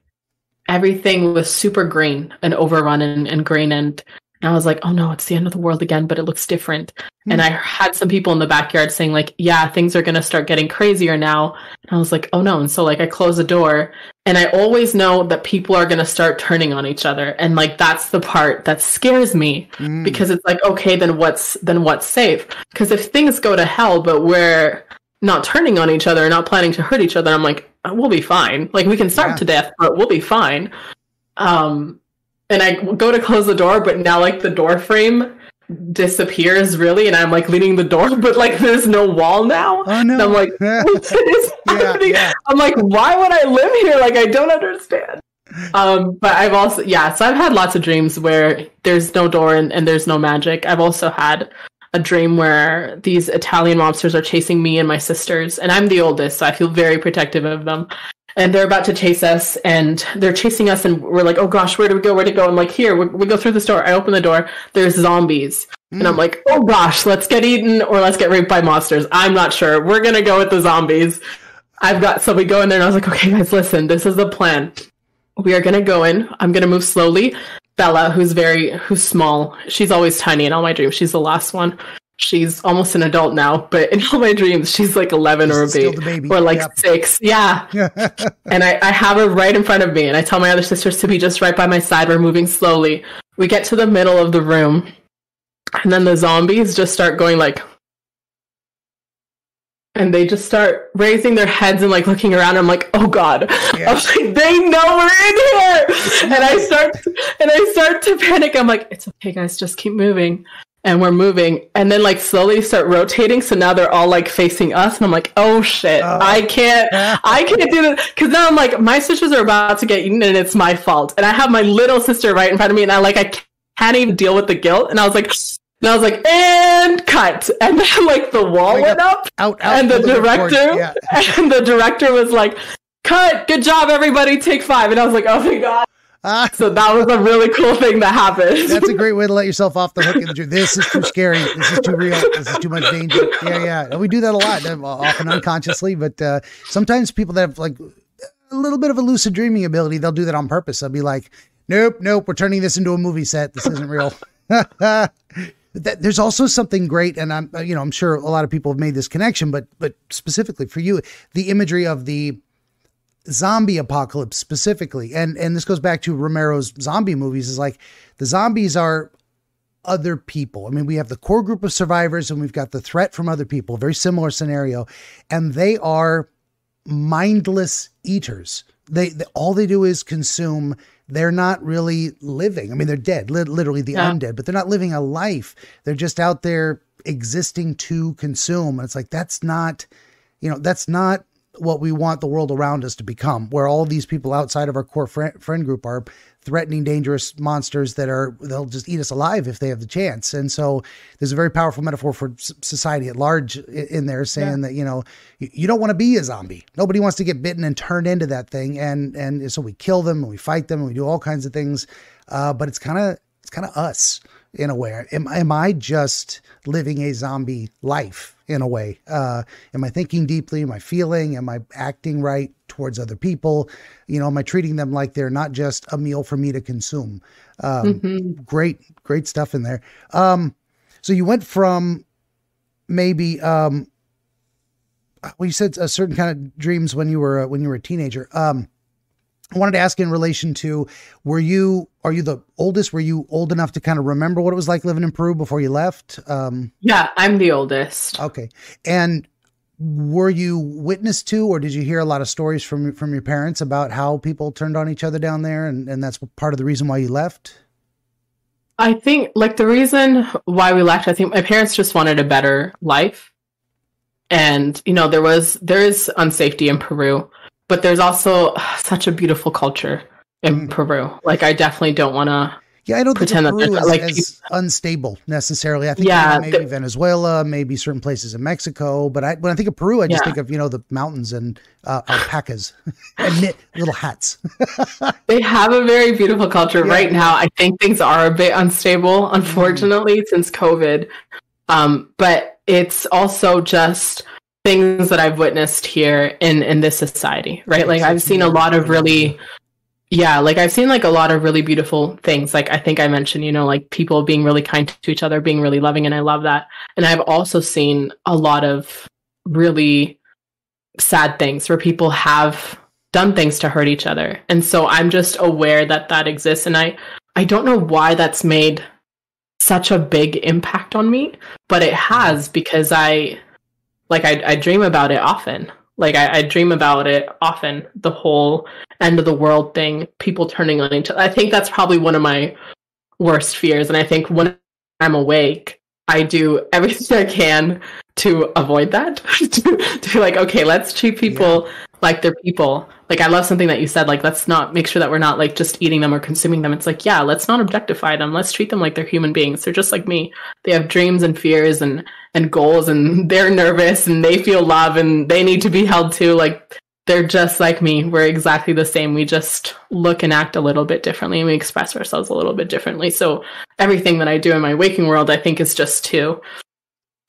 everything was super green and overrun and, and green. And, and I was like, oh no, it's the end of the world again, but it looks different. Mm-hmm. And I had some people in the backyard saying like, yeah, things are going to start getting crazier now. And I was like, oh no. And so like I closed the door. And I always know that people are going to start turning on each other. And like, that's the part that scares me mm. because it's like, okay, then what's, then what's safe? Because if things go to hell, but we're not turning on each other, not planning to hurt each other, I'm like, oh, we'll be fine. Like we can starve yeah. to death, but we'll be fine. Um, and I go to close the door, but now like the door frame disappears really. And I'm like leaning the door, but like, there's no wall now. Oh, no. And I'm like, what is happening? Yeah, yeah. I'm like, why would I live here? Like, I don't understand. Um, but I've also, yeah, so I've had lots of dreams where there's no door and, and there's no magic. I've also had a dream where these Italian mobsters are chasing me and my sisters, and I'm the oldest, so I feel very protective of them. And they're about to chase us, and they're chasing us, and we're like, oh gosh, where do we go? Where do we go? I'm like, here, we, we go through this door. I open the door. There's zombies. Mm. And I'm like, oh gosh, let's get eaten or let's get raped by monsters. I'm not sure. We're going to go with the zombies. I've got, so we go in there, and I was like, okay, guys, listen, this is the plan. We are going to go in. I'm going to move slowly. Bella, who's very, who's small. She's always tiny in all my dreams. She's the last one. She's almost an adult now, but in all my dreams, she's like eleven she's or a baby, the baby or like yep. six. Yeah. And I, I have her right in front of me. And I tell my other sisters to be just right by my side. We're moving slowly. We get to the middle of the room, and then the zombies just start going like, and they just start raising their heads and like looking around. I'm like, oh God, yeah. I was like, they know we're in here. And I start, and I start to panic. I'm like, it's okay, guys, just keep moving. And we're moving, and then like slowly start rotating. So now they're all like facing us, and I'm like, "Oh shit, oh. I can't, I can't do this." Because now I'm like, my sisters are about to get eaten, and it's my fault. And I have my little sister right in front of me, and I like, I can't even deal with the guilt. And I was like, and I was like, and cut. And then like the wall oh went up, out, out, and the, the director, yeah. and the director was like, "Cut, good job, everybody, take five." And I was like, "Oh my god." Uh, so that was a really cool thing that happened. That's a great way to let yourself off the hook. In the, this is too scary. This is too real. This is too much danger. Yeah, yeah. And we do that a lot, often unconsciously. But uh, sometimes people that have like a little bit of a lucid dreaming ability, they'll do that on purpose. They'll be like, nope, nope, we're turning this into a movie set. This isn't real. That, there's also something great, and I'm, you know, I'm sure a lot of people have made this connection, but but specifically for you, the imagery of the zombie apocalypse specifically. And, and this goes back to Romero's zombie movies, is like the zombies are other people. I mean, we have the core group of survivors, and we've got the threat from other people, very similar scenario. And they are mindless eaters. They, they all they do is consume. They're not really living. I mean, they're dead, li- literally the yeah. undead, but they're not living a life. They're just out there existing to consume. And it's like, that's not, you know, that's not what we want the world around us to become, where all these people outside of our core friend, friend group are threatening, dangerous monsters that are, they'll just eat us alive if they have the chance. And so there's a very powerful metaphor for society at large in there, saying yeah. that, you know, you don't want to be a zombie. Nobody wants to get bitten and turned into that thing. And, and so we kill them and we fight them and we do all kinds of things. Uh, but it's kind of, it's kind of us in a way. Am, am I just living a zombie life in a way? Uh, am I thinking deeply? Am I feeling? Am I acting right towards other people? You know, am I treating them like they're not just a meal for me to consume? Um, mm-hmm. Great, great stuff in there. Um, so you went from maybe, um, well, you said a certain kind of dreams when you were, uh, when you were a teenager. Um, I wanted to ask in relation to, were you, are you the oldest? Were you old enough to kind of remember what it was like living in Peru before you left? Um, yeah, I'm the oldest. Okay. And were you witness to, or did you hear a lot of stories from, from your parents about how people turned on each other down there? And, and that's part of the reason why you left? I think like the reason why we left, I think my parents just wanted a better life. And, you know, there was, there is unsafety in Peru. But there's also such a beautiful culture in Peru. Like, I definitely don't want to yeah, I don't pretend think Peru that is like as unstable necessarily. I think yeah, you know, maybe the, Venezuela, maybe certain places in Mexico. But I, when I think of Peru, I just yeah. think of, you know, the mountains and uh, alpacas and knit little hats. They have a very beautiful culture yeah. right now. I think things are a bit unstable, unfortunately, mm. since COVID. Um, but it's also just things that I've witnessed here in, in this society, right? Like I've seen a lot of really, yeah, like I've seen like a lot of really beautiful things. Like I think I mentioned, you know, like people being really kind to each other, being really loving. And I love that. And I've also seen a lot of really sad things where people have done things to hurt each other. And so I'm just aware that that exists. And I, I don't know why that's made such a big impact on me, but it has, because I, Like I, I dream about it often. Like I, I dream about it often. The whole end of the world thing, people turning on each other. I think that's probably one of my worst fears. And I think when I'm awake, I do everything I can to avoid that. to, to like, okay, let's treat people yeah. like they're people. Like I love something that you said. Like let's not make sure that we're not like just eating them or consuming them. It's like yeah, let's not objectify them. Let's treat them like they're human beings. They're just like me. They have dreams and fears and. and goals, and they're nervous and they feel love and they need to be held to. Like they're just like me. We're exactly the same. We just look and act a little bit differently, and we express ourselves a little bit differently. So everything that I do in my waking world, I think, is just to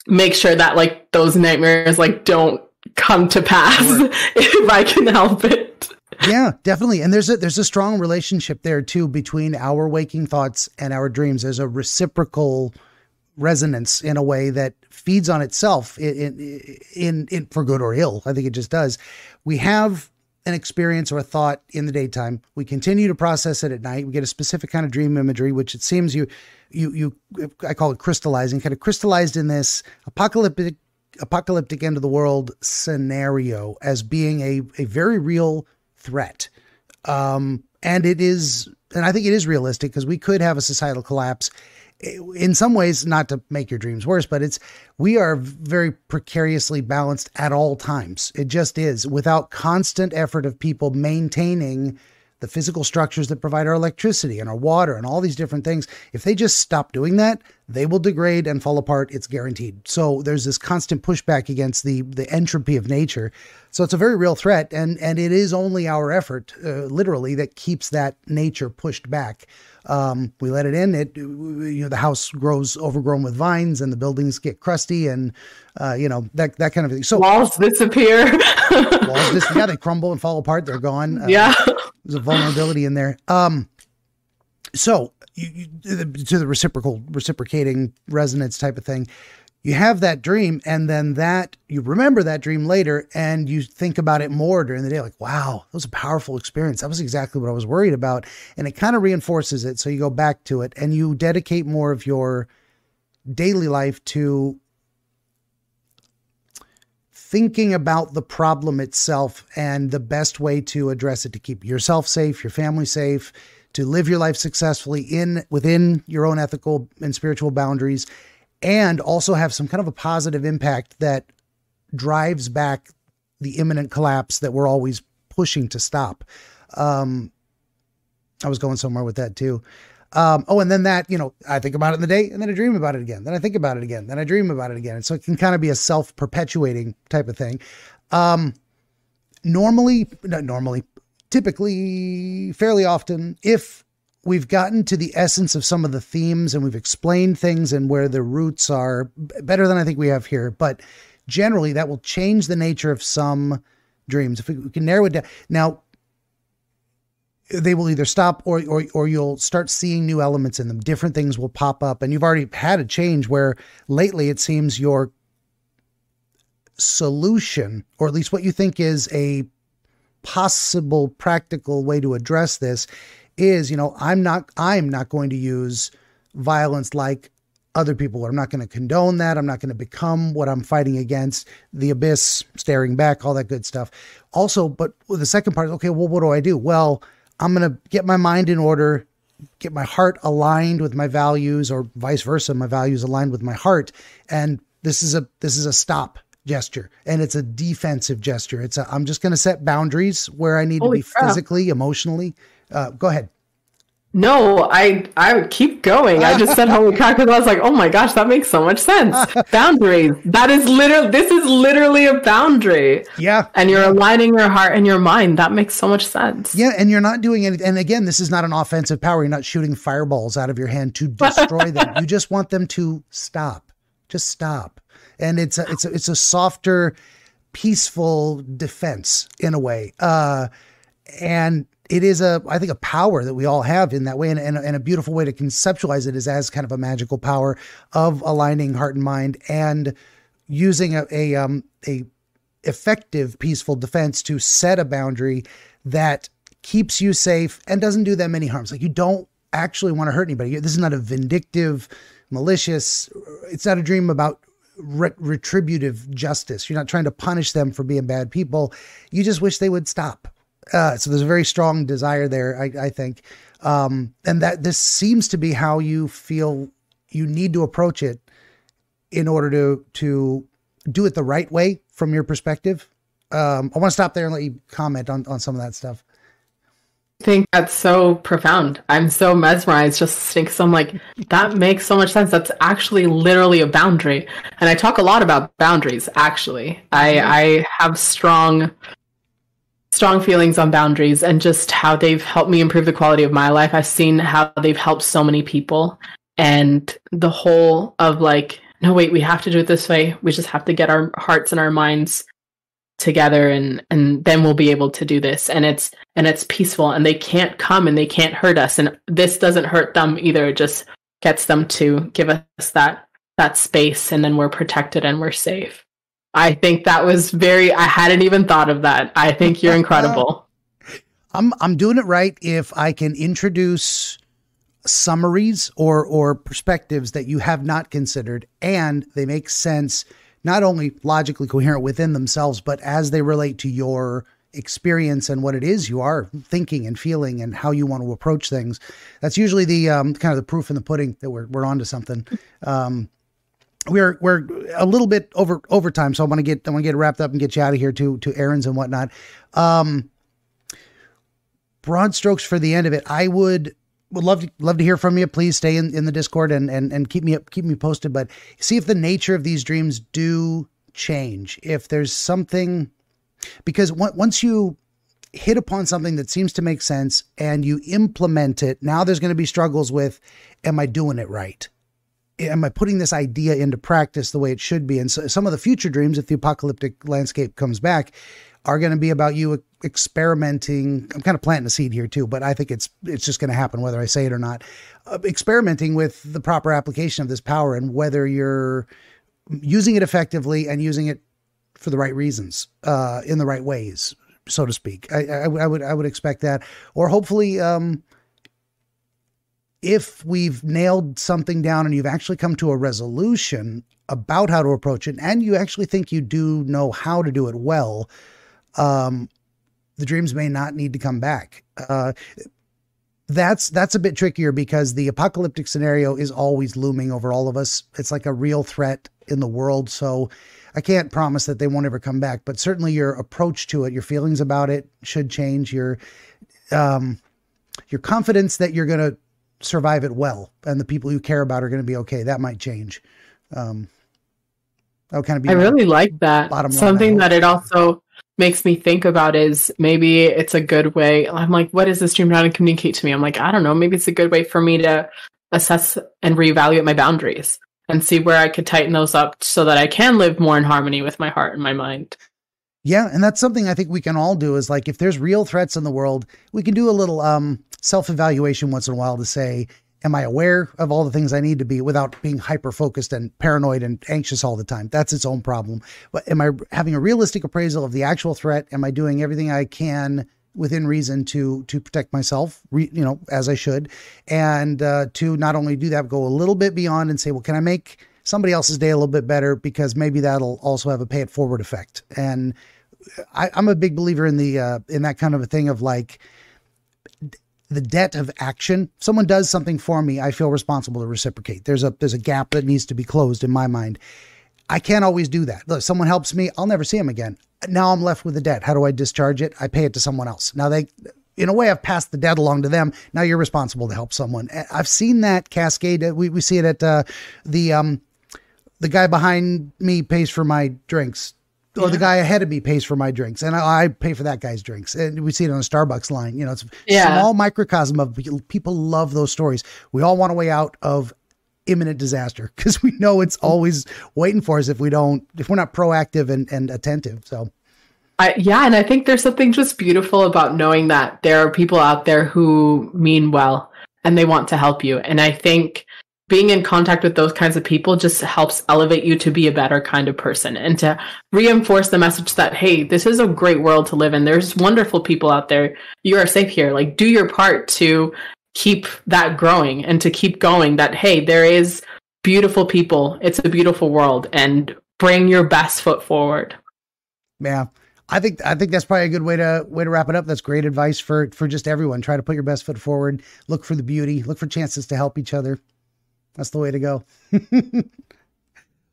make sure that like those nightmares like don't come to pass sure. if I can help it. Yeah, definitely. And there's a, there's a strong relationship there too, between our waking thoughts and our dreams. There's a reciprocal resonance in a way that feeds on itself in, in, in, in for good or ill. I think it just does. We have an experience or a thought in the daytime. We continue to process it at night. We get a specific kind of dream imagery, which it seems you, you, you, I call it crystallizing, kind of crystallized in this apocalyptic, apocalyptic end of the world scenario as being a, a very real threat. Um, and it is, and I think it is realistic, because we could have a societal collapse in some ways, not to make your dreams worse, but it's, we are very precariously balanced at all times. It just is, without constant effort of people maintaining the physical structures that provide our electricity and our water and all these different things. If they just stop doing that, they will degrade and fall apart. It's guaranteed. So there's this constant pushback against the, the entropy of nature. So it's a very real threat. And, and it is only our effort, uh, literally, that keeps that nature pushed back. Um, we let it in, it, you know, the house grows overgrown with vines and the buildings get crusty and, uh, you know, that, that kind of thing. So walls disappear. walls dis- yeah, they crumble and fall apart. They're gone. Uh, yeah. There's a vulnerability in there. Um, so you, you, to the reciprocal, reciprocating resonance type of thing, you have that dream, and then that you remember that dream later and you think about it more during the day. Like, wow, that was a powerful experience. That was exactly what I was worried about. And it kind of reinforces it. So you go back to it and you dedicate more of your daily life to thinking about the problem itself and the best way to address it to keep yourself safe, your family safe, to live your life successfully in within your own ethical and spiritual boundaries, and also have some kind of a positive impact that drives back the imminent collapse that we're always pushing to stop. Um, I was going somewhere with that too. Um, oh, and then that, you know, I think about it in the day and then I dream about it again. Then I think about it again. Then I dream about it again. And so it can kind of be a self-perpetuating type of thing. Um, normally, not normally, typically, fairly often, if we've gotten to the essence of some of the themes and we've explained things and where the roots are better than I think we have here, but generally that will change the nature of some dreams. If we, we can narrow it down. Now, they will either stop or, or, or you'll start seeing new elements in them. Different things will pop up. And you've already had a change where lately it seems your solution, or at least what you think is a possible practical way to address this is, you know, I'm not, I'm not going to use violence like other people. I'm not going to condone that. I'm not going to become what I'm fighting against, the abyss, staring back, all that good stuff. Also, but the second part is, okay, well, what do I do? Well, I'm going to get my mind in order, get my heart aligned with my values, or vice versa, my values aligned with my heart. And this is a, this is a stop gesture. And it's a defensive gesture. It's a, I'm just going to set boundaries where I need Holy to be crap. physically, emotionally. Uh, go ahead. No, I, I would keep going. I just said, holy cow, because I was like, oh my gosh, that makes so much sense. Boundaries. That is literally, this is literally a boundary. Yeah. And you're yeah. aligning your heart and your mind. That makes so much sense. Yeah. And you're not doing anything. And again, this is not an offensive power. You're not shooting fireballs out of your hand to destroy them. You just want them to stop, just stop. And it's a, it's a, it's a softer, peaceful defense in a way. Uh, and it is a, I think, a power that we all have in that way. And, and, and a beautiful way to conceptualize it is as kind of a magical power of aligning heart and mind and using a, a, um, a effective, peaceful defense to set a boundary that keeps you safe and doesn't do them any harms. Like, you don't actually want to hurt anybody. This is not a vindictive, malicious, it's not a dream about re- retributive justice. You're not trying to punish them for being bad people. You just wish they would stop. Uh, so there's a very strong desire there, I, I think. Um, and that this seems to be how you feel you need to approach it in order to, to do it the right way from your perspective. Um, I want to stop there and let you comment on, on some of that stuff. I think that's so profound. I'm so mesmerized just listening because I'm like, that makes so much sense. That's actually literally a boundary. And I talk a lot about boundaries, actually. I, I have strong... strong feelings on boundaries and just how they've helped me improve the quality of my life. I've seen how they've helped so many people, and the whole of like, no, wait, we have to do it this way. We just have to get our hearts and our minds together, and, and then we'll be able to do this. And it's, and it's peaceful, and they can't come and they can't hurt us. And this doesn't hurt them either. It just gets them to give us that, that space. And then we're protected and we're safe. I think that was very, I hadn't even thought of that. I think you're incredible. I'm I'm doing it right if I can introduce summaries or or perspectives that you have not considered, and they make sense, not only logically coherent within themselves, but as they relate to your experience and what it is you are thinking and feeling and how you want to approach things. That's usually the um, kind of the proof in the pudding that we're we're onto something. Um We're we're a little bit over over time, so I want to get I want to get wrapped up and get you out of here to to errands and whatnot. Um, broad strokes for the end of it. I would would love to love to hear from you. Please stay in, in the Discord and and and keep me up, keep me posted. But see if the nature of these dreams do change. If there's something, because once you hit upon something that seems to make sense and you implement it, now there's going to be struggles with, am I doing it right? Am I putting this idea into practice the way it should be? And so some of the future dreams, if the apocalyptic landscape comes back, are going to be about you experimenting. I'm kind of planting a seed here too, but I think it's, it's just going to happen whether I say it or not, uh, experimenting with the proper application of this power and whether you're using it effectively and using it for the right reasons, uh, in the right ways, so to speak. I, I, I would, I would expect that, or hopefully, um, if we've nailed something down and you've actually come to a resolution about how to approach it, and you actually think you do know how to do it well, um, the dreams may not need to come back. Uh, that's, that's a bit trickier because the apocalyptic scenario is always looming over all of us. It's like a real threat in the world. So I can't promise that they won't ever come back, but certainly your approach to it, your feelings about it should change. Your, um, your confidence that you're going to survive it well, and the people you care about are going to be okay. That might change. Um, that kind of be. I really like that. Something that it also makes me think about is maybe it's a good way. I'm like, what is this dream trying to communicate to me? I'm like, I don't know. Maybe it's a good way for me to assess and reevaluate my boundaries and see where I could tighten those up so that I can live more in harmony with my heart and my mind. Yeah. And that's something I think we can all do is, like, if there's real threats in the world, we can do a little, um, self-evaluation once in a while to say, am I aware of all the things I need to be without being hyper-focused and paranoid and anxious all the time? That's its own problem. But am I having a realistic appraisal of the actual threat? Am I doing everything I can within reason to, to protect myself, re, you know, as I should? And uh, to not only do that, but go a little bit beyond and say, well, can I make somebody else's day a little bit better? Because maybe that'll also have a pay it forward effect. And I, I'm a big believer in the, uh, in that kind of a thing of, like, the debt of action. Someone does something for me, I feel responsible to reciprocate. There's a, there's a gap that needs to be closed in my mind. I can't always do that. Look, someone helps me, I'll never see them again. Now I'm left with a debt. How do I discharge it? I pay it to someone else. Now they, in a way, I've passed the debt along to them. Now you're responsible to help someone. I've seen that cascade. We, we see it at uh, the, um, the guy behind me pays for my drinks. Or yeah. The guy ahead of me pays for my drinks, and I, I pay for that guy's drinks. And we see it on a Starbucks line. You know, it's a yeah. small microcosm of people. Love those stories. We all want a way out of imminent disaster because we know it's always waiting for us if we don't, if we're not proactive and, and attentive. So, I, yeah, and I think there's something just beautiful about knowing that there are people out there who mean well and they want to help you. And I think being in contact with those kinds of people just helps elevate you to be a better kind of person and to reinforce the message that, hey, this is a great world to live in. There's wonderful people out there. You are safe here. Like, do your part to keep that growing and to keep going that, hey, there is beautiful people. It's a beautiful world, and bring your best foot forward. Yeah. I think, I think that's probably a good way to, way to wrap it up. That's great advice for, for just everyone. Try to put your best foot forward, look for the beauty, look for chances to help each other. That's the way to go.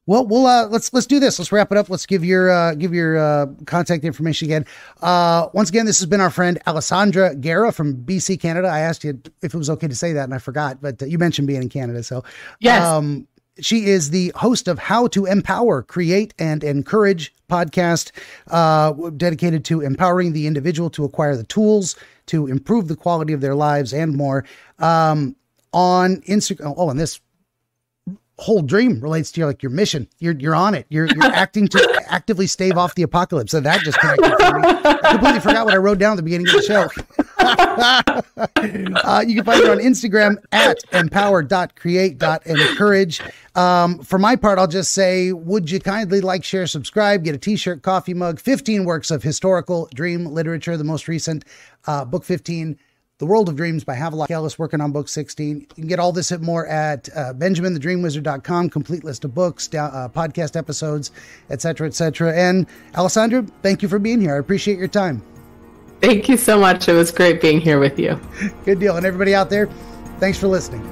Well, we'll, uh, let's, let's do this. Let's wrap it up. Let's give your, uh, give your, uh, contact information again. Uh, once again, this has been our friend Alessandra Guerra from B C, Canada. I asked you if it was okay to say that and I forgot, but you mentioned being in Canada. So, yes. um, she is the host of How to Empower, Create, and Encourage podcast, uh, dedicated to empowering the individual to acquire the tools to improve the quality of their lives and more. Um, on Instagram. Oh, and this whole dream relates to your, like, your mission. You're, you're on it. You're, you're acting to actively stave off the apocalypse. So that just connected to me. I completely forgot what I wrote down at the beginning of the show. uh, you can find her on Instagram at empower dot create dot encourage. Um, for my part, I'll just say, would you kindly like, share, subscribe, get a t-shirt, coffee mug, fifteen works of historical dream literature. The most recent, uh, book fifteen, The World of Dreams by Havelock Ellis, working on book sixteen. You can get all this and more at uh, benjamin the dream wizard dot com. Complete list of books, uh, podcast episodes, et cetera, et cetera. And Alessandra, thank you for being here. I appreciate your time. Thank you so much. It was great being here with you. Good deal. And everybody out there, thanks for listening.